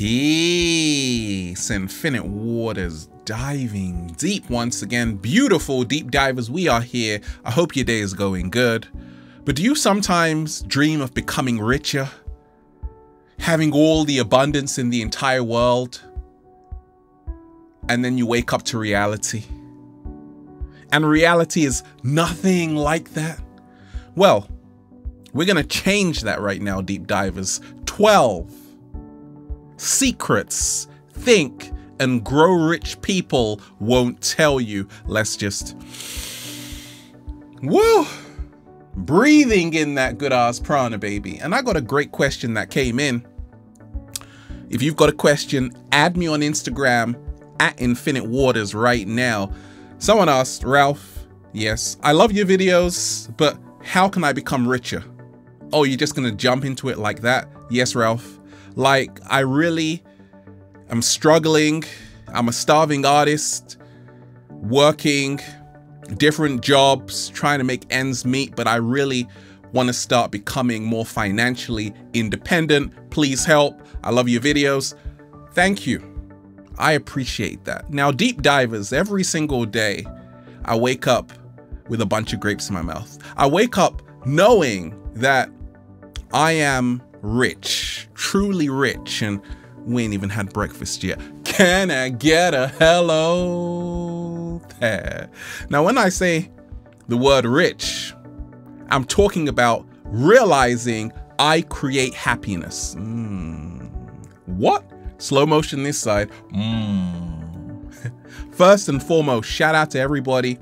Peace. Infinite Waters, diving deep once again. Beautiful deep divers, we are here. I hope your day is going good. But do you sometimes dream of becoming richer? Having all the abundance in the entire world? And then you wake up to reality. And reality is nothing like that. Well, we're going to change that right now, deep divers. 12 secrets Think and Grow Rich people won't tell you. Let's just, woo, breathing in that good ass prana, baby. And I got a great question that came in. If you've got a question, add me on Instagram at Infinite Waters right now. Someone asked, Ralph, yes, I love your videos, but how can I become richer? Oh, you're just gonna jump into it like that? Yes, Ralph. Like, I really am struggling. I'm a starving artist, working different jobs, trying to make ends meet, but I really want to start becoming more financially independent. Please help. I love your videos. Thank you. I appreciate that. Now, deep divers, every single day, I wake up with a bunch of grapes in my mouth. I wake up knowing that I am rich, truly rich, and we ain't even had breakfast yet. Can I get a hello there? Now, when I say the word rich, I'm talking about realizing I create happiness. What? Slow motion this side. First and foremost, shout out to everybody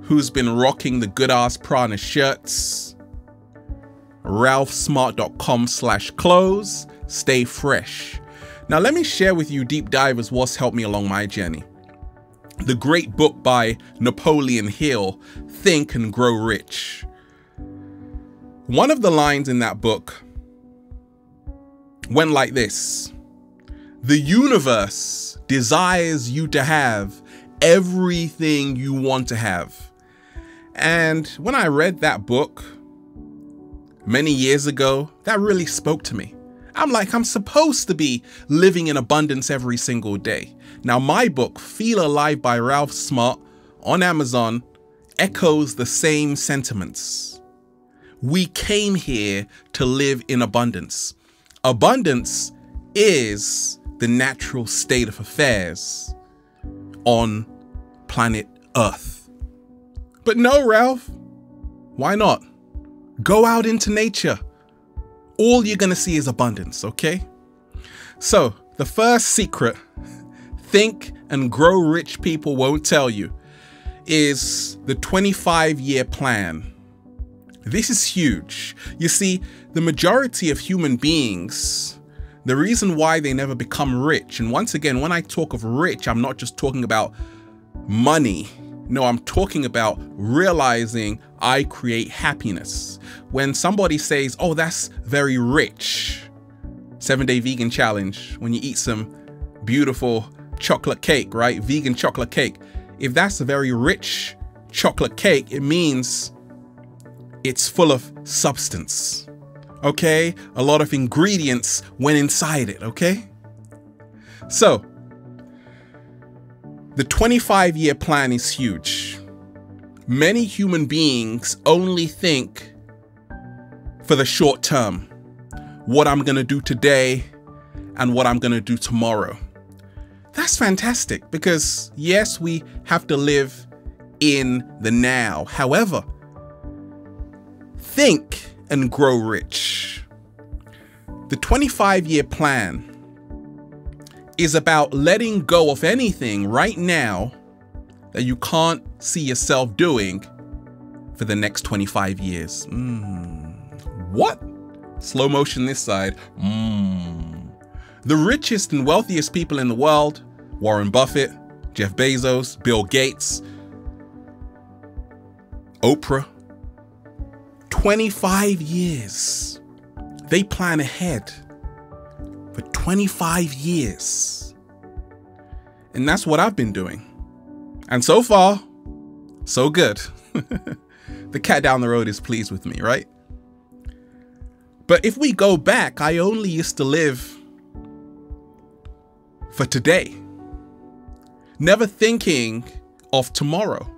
who's been rocking the good ass prana shirts. ralphsmart.com/clothes. Stay fresh. Now let me share with you, deep divers, what's helped me along my journey. The great book by Napoleon Hill, Think and Grow Rich. One of the lines in that book went like this: the universe desires you to have everything you want to have. And when I read that book many years ago, that really spoke to me. I'm like, I'm supposed to be living in abundance every single day. Now, my book, Feel Alive by Ralph Smart, on Amazon, echoes the same sentiments. We came here to live in abundance. Abundance is the natural state of affairs on planet Earth. But no, Ralph, why not? Go out into nature. All you're going to see is abundance, okay? So the first secret Think and Grow Rich people won't tell you is the 25-year plan. This is huge. You see, the majority of human beings, the reason why they never become rich, and once again, when I talk of rich, I'm not just talking about money. No, I'm talking about realizing I create happiness. When somebody says, oh, that's very rich, 7-day vegan challenge, when you eat some beautiful chocolate cake, right? Vegan chocolate cake. If that's a very rich chocolate cake, it means it's full of substance, okay? A lot of ingredients went inside it, okay? So, the 25-year plan is huge. Many human beings only think for the short term, what I'm gonna do today and what I'm gonna do tomorrow. That's fantastic because yes, we have to live in the now. However, think and grow rich. The 25-year plan is about letting go of anything right now that you can't see yourself doing for the next 25 years. What? Slow motion this side. The richest and wealthiest people in the world, Warren Buffett, Jeff Bezos, Bill Gates, Oprah, 25 years. They plan ahead for 25 years. And that's what I've been doing. And so far, so good. The cat down the road is pleased with me, right? But if we go back, I only used to live for today, never thinking of tomorrow.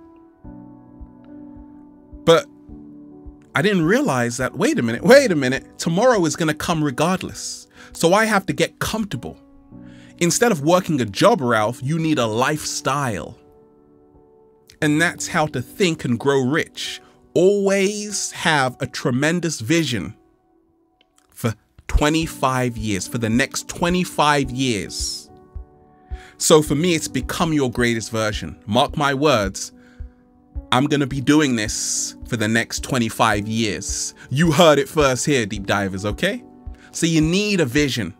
But I didn't realize that, wait a minute, tomorrow is going to come regardless. So I have to get comfortable. Instead of working a job, Ralph, you need a lifestyle. And that's how to think and grow rich. Always have a tremendous vision for 25 years, for the next 25 years. So for me, it's become your greatest version. Mark my words, I'm going to be doing this for the next 25 years. You heard it first here, deep divers, okay? So you need a vision.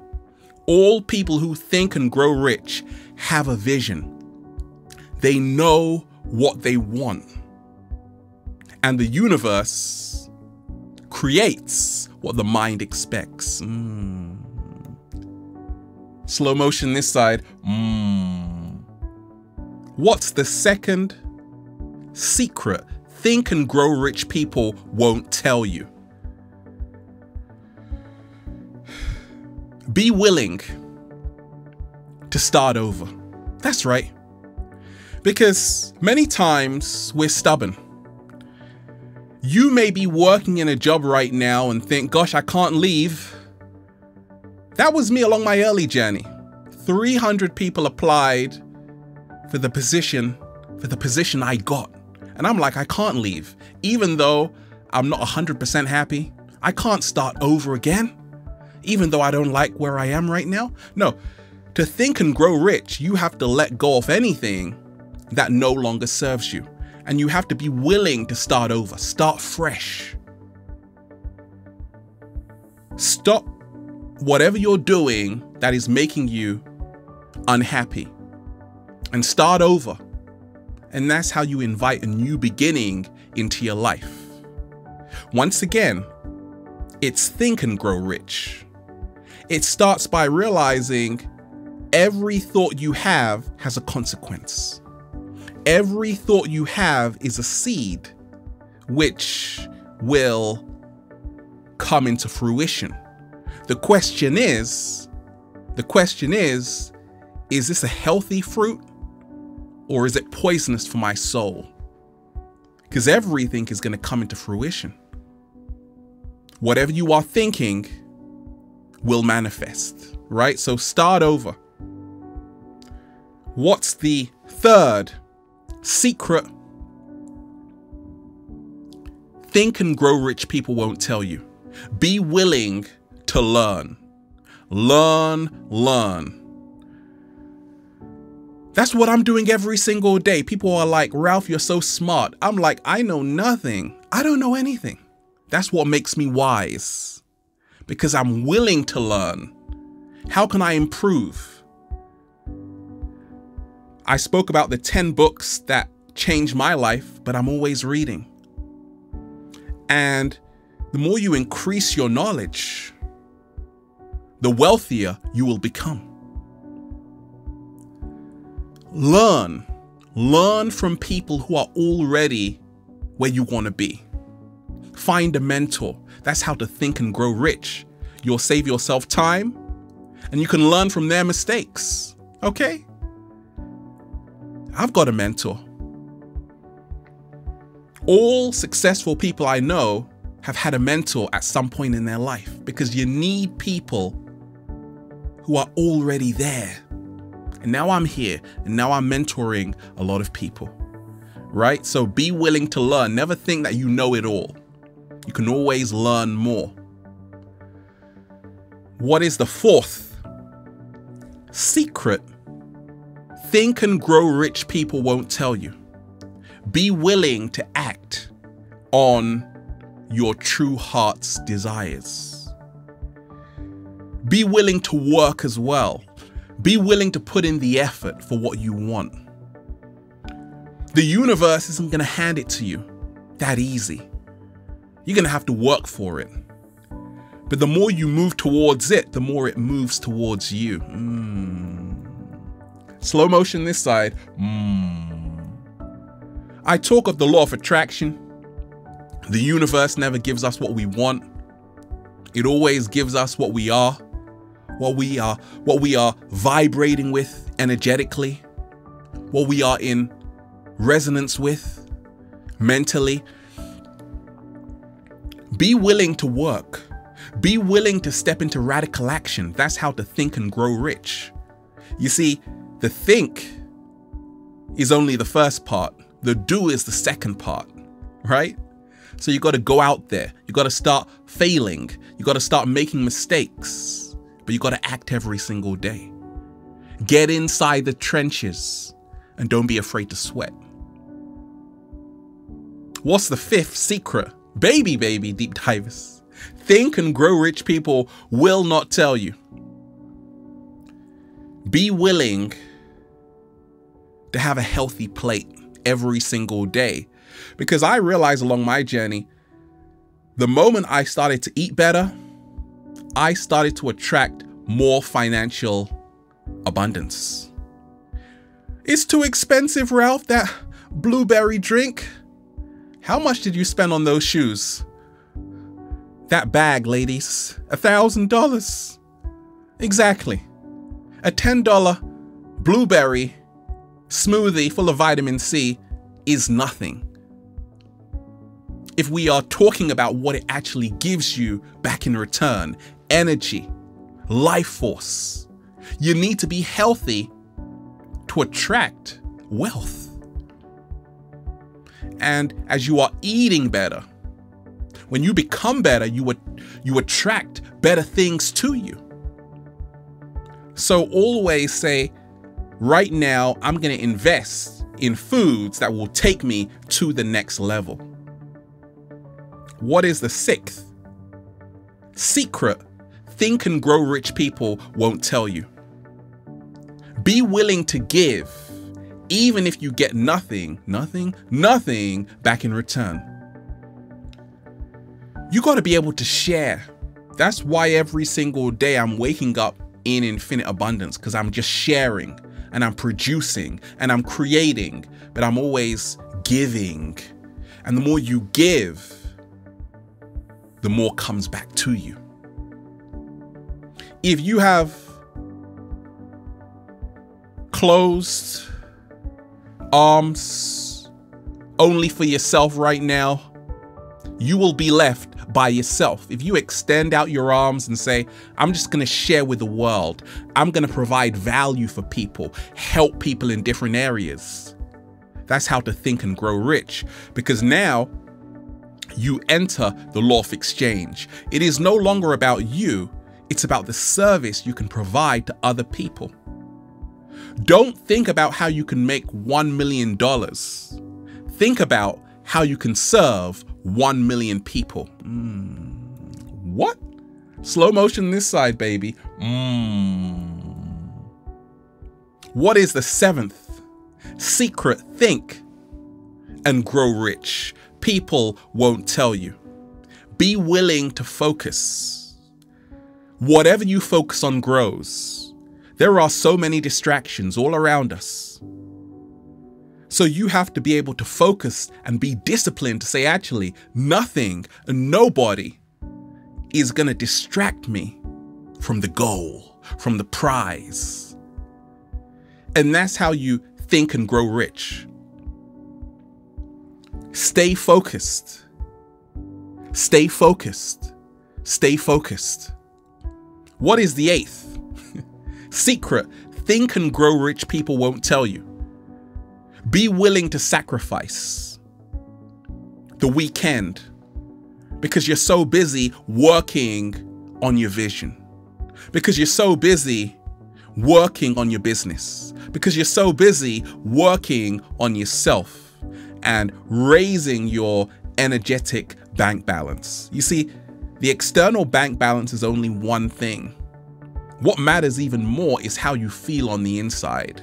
All people who think and grow rich have a vision. They know what they want. And the universe creates what the mind expects. Slow motion this side. What's the second secret think and grow rich people won't tell you? Be willing to start over. That's right. Because many times we're stubborn. You may be working in a job right now and think, gosh, I can't leave. That was me along my early journey. 300 people applied for the position, I got. And I'm like, I can't leave. Even though I'm not 100% happy, I can't start over again. Even though I don't like where I am right now. No, to think and grow rich, you have to let go of anything that no longer serves you. And you have to be willing to start over, start fresh. Stop whatever you're doing that is making you unhappy and start over. And that's how you invite a new beginning into your life. Once again, it's think and grow rich. It starts by realizing every thought you have has a consequence. Every thought you have is a seed which will come into fruition. The question is, is this a healthy fruit or is it poisonous for my soul? Because everything is going to come into fruition. Whatever you are thinking will manifest, right? So start over. What's the third secret think and grow rich people won't tell you? Be willing to learn. Learn. That's what I'm doing every single day. People are like, Ralph, you're so smart. I'm like, I know nothing. I don't know anything. That's what makes me wise, because I'm willing to learn. How can I improve? I spoke about the 10 books that changed my life, but I'm always reading. And the more you increase your knowledge, the wealthier you will become. Learn from people who are already where you want to be. Find a mentor. That's how to think and grow rich. You'll save yourself time and you can learn from their mistakes. Okay? I've got a mentor. All successful people I know have had a mentor at some point in their life, because you need people who are already there. And now I'm here and now I'm mentoring a lot of people, right? So be willing to learn. Never think that you know it all. You can always learn more. What is the fourth secret think and grow rich people won't tell you? Be willing to act on your true heart's desires. Be willing to work as well. Be willing to put in the effort for what you want. The universe isn't going to hand it to you that easy. You're going to have to work for it. But the more you move towards it, the more it moves towards you. Slow motion this side. I talk of the law of attraction. The universe never gives us what we want. It always gives us what we are. what we are vibrating with energetically, what we are in resonance with mentally. Be willing to work. Be willing to step into radical action. That's how to think and grow rich. You see, the think is only the first part. The do is the second part, right? So you got to go out there. You got to start failing. You got to start making mistakes, but you got to act every single day. Get inside the trenches and don't be afraid to sweat. What's the fifth secret? Baby, deep divers. Think and grow rich people will not tell you. Be willing to have a healthy plate every single day. Because I realized along my journey, the moment I started to eat better, I started to attract more financial abundance. It's too expensive, Ralph, that blueberry drink. How much did you spend on those shoes? That bag, ladies, $1,000. Exactly. A $10 blueberry smoothie full of vitamin C is nothing. If we are talking about what it actually gives you back in return, energy, life force, you need to be healthy to attract wealth. And as you are eating better, when you become better, you attract better things to you. So always say, right now, I'm going to invest in foods that will take me to the next level. What is the sixth secret think and grow rich people won't tell you? Be willing to give, even if you get nothing back in return. You got to be able to share. That's why every single day I'm waking up in infinite abundance, because I'm just sharing and I'm producing and I'm creating, but I'm always giving. And the more you give, the more comes back to you. If you have closed arms only for yourself right now, you will be left by yourself. If you extend out your arms and say, I'm just going to share with the world, I'm going to provide value for people, help people in different areas. That's how to think and grow rich, because now you enter the law of exchange. It is no longer about you. It's about the service you can provide to other people. Don't think about how you can make $1 million. Think about how you can serve 1 million people. What? Slow motion this side, baby. What is the seventh secret think and grow rich people won't tell you? Be willing to focus. Whatever you focus on grows. There are so many distractions all around us. So you have to be able to focus and be disciplined to say, actually, nothing and nobody is going to distract me from the goal, from the prize. And that's how you think and grow rich. Stay focused. Stay focused. Stay focused. What is the eighth secret think and grow rich people won't tell you? Be willing to sacrifice the weekend because you're so busy working on your vision, because you're so busy working on your business, because you're so busy working on yourself and raising your energetic bank balance. You see, the external bank balance is only one thing. What matters even more is how you feel on the inside,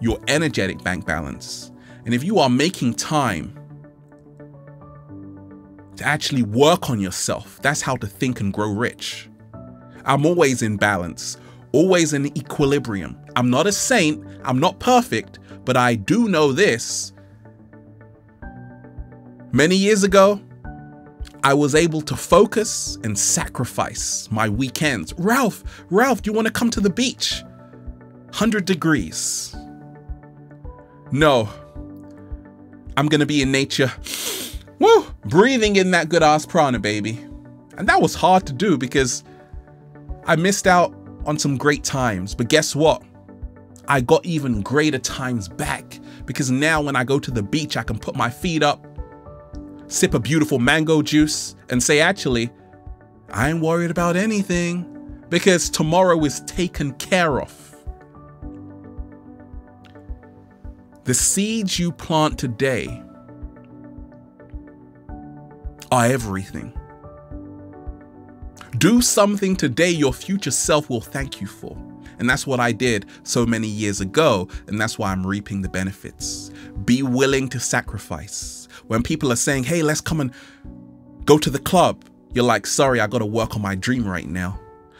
your energetic bank balance. And if you are making time to actually work on yourself, that's how to think and grow rich. I'm always in balance, always in equilibrium. I'm not a saint, I'm not perfect, but I do know this. Many years ago, I was able to focus and sacrifice my weekends. Ralph, do you want to come to the beach? 100 degrees. No, I'm going to be in nature. Woo, breathing in that good-ass prana, baby. And that was hard to do because I missed out on some great times. But guess what? I got even greater times back because now when I go to the beach, I can put my feet up, sip a beautiful mango juice and say, actually, I ain't worried about anything because tomorrow is taken care of. The seeds you plant today are everything. Do something today your future self will thank you for. And that's what I did so many years ago. And that's why I'm reaping the benefits. Be willing to sacrifice. When people are saying, hey, let's come and go to the club, you're like, sorry, I got to work on my dream right now.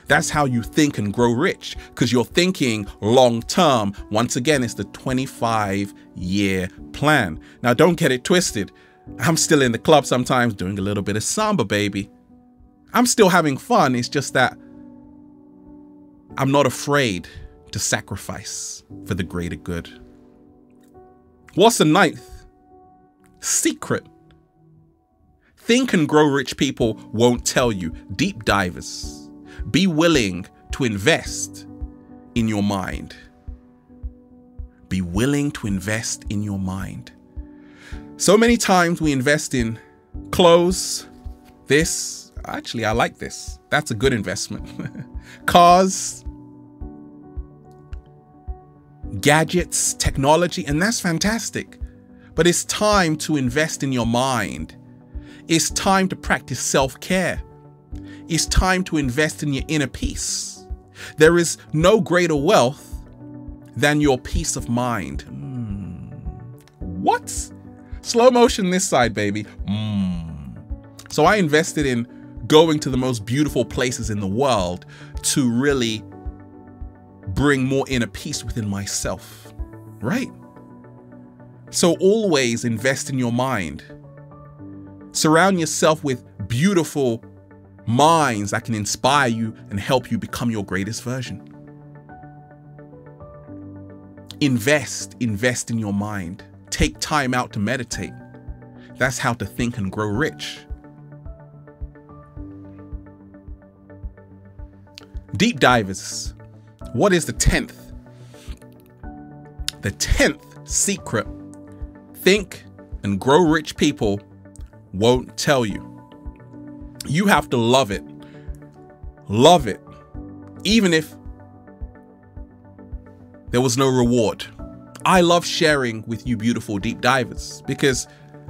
That's how you think and grow rich, because you're thinking long term. Once again, it's the 25-year plan. Now, don't get it twisted. I'm still in the club sometimes doing a little bit of samba, baby. I'm still having fun. It's just that I'm not afraid to sacrifice for the greater good. What's the ninth secret? Think and grow rich people won't tell you. Deep divers. Be willing to invest in your mind. Be willing to invest in your mind. So many times we invest in clothes. This, actually, I like this. That's a good investment. Cars, gadgets, technology, and that's fantastic. But it's time to invest in your mind. It's time to practice self-care. It's time to invest in your inner peace. There is no greater wealth than your peace of mind. What? Slow motion this side, baby. So I invested in going to the most beautiful places in the world to really bring more inner peace within myself, right? So always invest in your mind. Surround yourself with beautiful minds that can inspire you and help you become your greatest version. Invest in your mind. Take time out to meditate. That's how to think and grow rich. Deep divers, what is the 10th? The 10th secret think and grow rich people won't tell you. You have to love it. Love it. Even if there was no reward. I love sharing with you beautiful deep divers because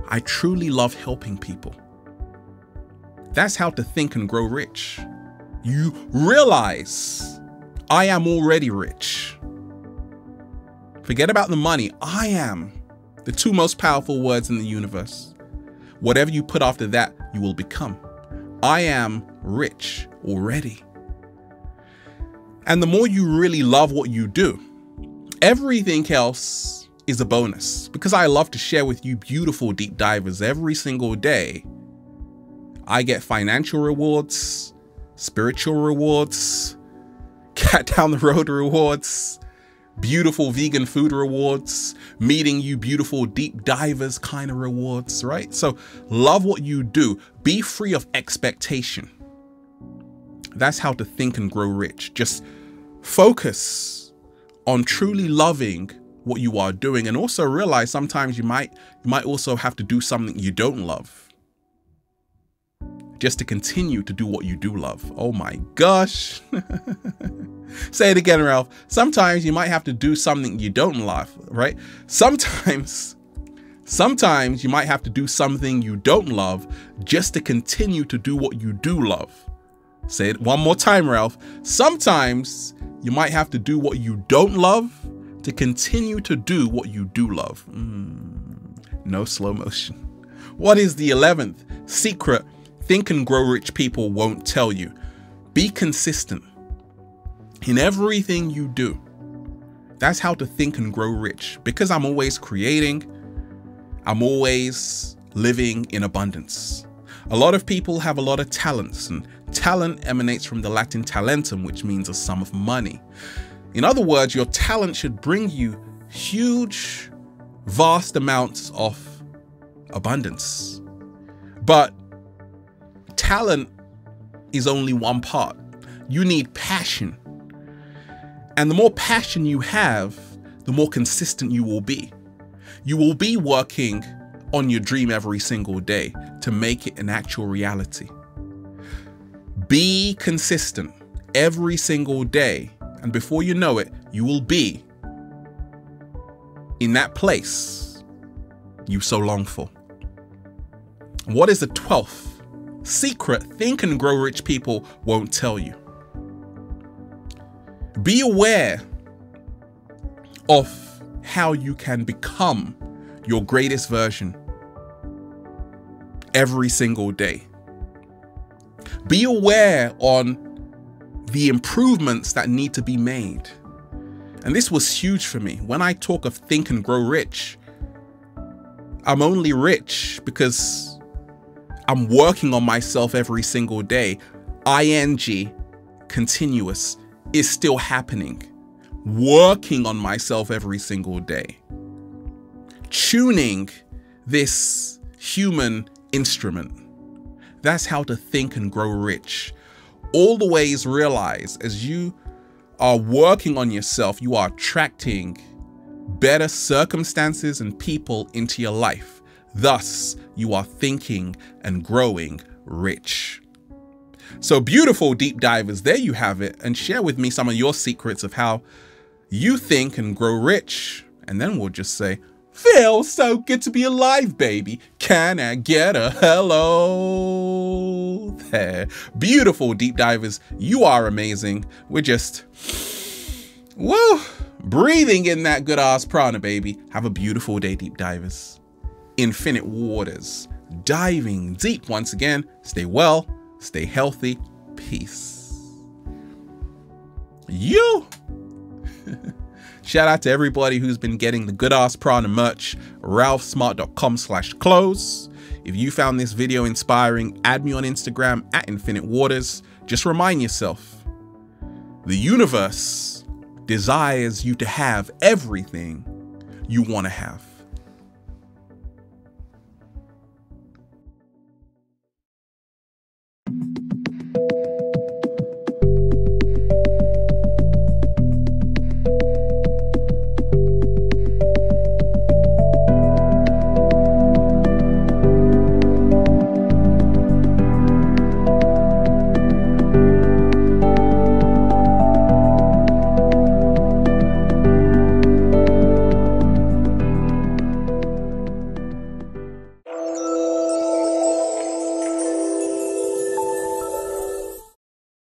I truly love helping people. That's how to think and grow rich. You realize I am already rich. Forget about the money. I am. The two most powerful words in the universe. Whatever you put after that, you will become. I am rich already. And the more you really love what you do, everything else is a bonus. Because I love to share with you beautiful deep divers every single day. I get financial rewards, spiritual rewards, cat down the road rewards, beautiful vegan food rewards, meeting you beautiful deep divers kind of rewards, right? So love what you do. Be free of expectation. That's how to think and grow rich. Just focus on truly loving what you are doing and also realize sometimes you might also have to do something you don't love just to continue to do what you do love. Oh my gosh. Say it again, Ralph. Sometimes you might have to do something you don't love, right? Sometimes you might have to do something you don't love just to continue to do what you do love. Say it one more time, Ralph. Sometimes you might have to do what you don't love to continue to do what you do love. No slow motion. What is the 11th secret think and grow rich people won't tell you? Be consistent in everything you do. That's how to think and grow rich. Because I'm always creating, I'm always living in abundance. A lot of people have a lot of talents, and talent emanates from the Latin talentum, which means a sum of money. In other words, your talent should bring you huge, vast amounts of abundance. But talent is only one part. You need passion. And the more passion you have, the more consistent you will be. You will be working on your dream every single day to make it an actual reality. Be consistent every single day, and before you know it, you will be in that place you so long for. What is the 12th secret Think and Grow Rich people won't tell you? Be aware of how you can become your greatest version every single day. Be aware on the improvements that need to be made. And this was huge for me. When I talk of Think and Grow Rich, I'm only rich because I'm working on myself every single day. ING, continuous, is still happening. Working on myself every single day. Tuning this human instrument. That's how to think and grow rich. Always realize as you are working on yourself, you are attracting better circumstances and people into your life. Thus, you are thinking and growing rich. So beautiful deep divers, there you have it. And share with me some of your secrets of how you think and grow rich. And then we'll just say, feels so good to be alive, baby. Can I get a hello there? Beautiful deep divers, you are amazing. We're just, woo, breathing in that good ass prana, baby. Have a beautiful day, deep divers. Infinite Waters, diving deep once again. Stay well, stay healthy. Peace. You. Shout out to everybody who's been getting the good ass prana merch, ralphsmart.com/clothes. If you found this video inspiring, add me on Instagram at Infinite Waters. Just remind yourself, the universe desires you to have everything you want to have.